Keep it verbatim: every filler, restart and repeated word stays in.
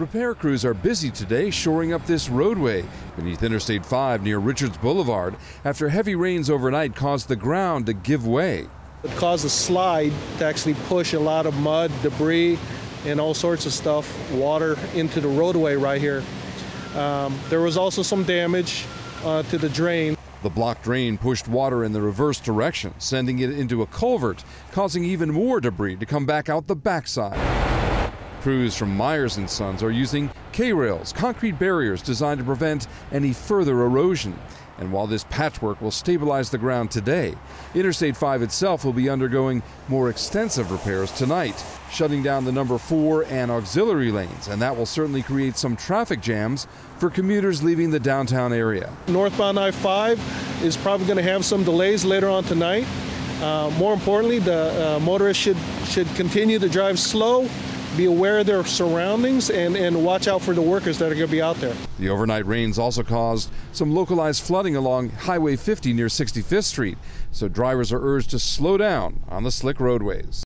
Repair crews are busy today shoring up this roadway beneath Interstate five near Richards Boulevard after heavy rains overnight caused the ground to give way. It caused a slide to actually push a lot of mud, debris, and all sorts of stuff, water, into the roadway right here. Um, there was also some damage uh, to the drain. The blocked drain pushed water in the reverse direction, sending it into a culvert, causing even more debris to come back out the backside. Crews from Myers and Sons are using K-rails, concrete barriers designed to prevent any further erosion. And while this patchwork will stabilize the ground today, Interstate five itself will be undergoing more extensive repairs tonight, shutting down the number four and auxiliary lanes, and that will certainly create some traffic jams for commuters leaving the downtown area. Northbound I five is probably going to have some delays later on tonight. Uh, more importantly, the uh, motorists should, should continue to drive slow, be aware of their surroundings, and, and watch out for the workers that are going to be out there. The overnight rains also caused some localized flooding along Highway fifty near sixty-fifth Street, so drivers are urged to slow down on the slick roadways.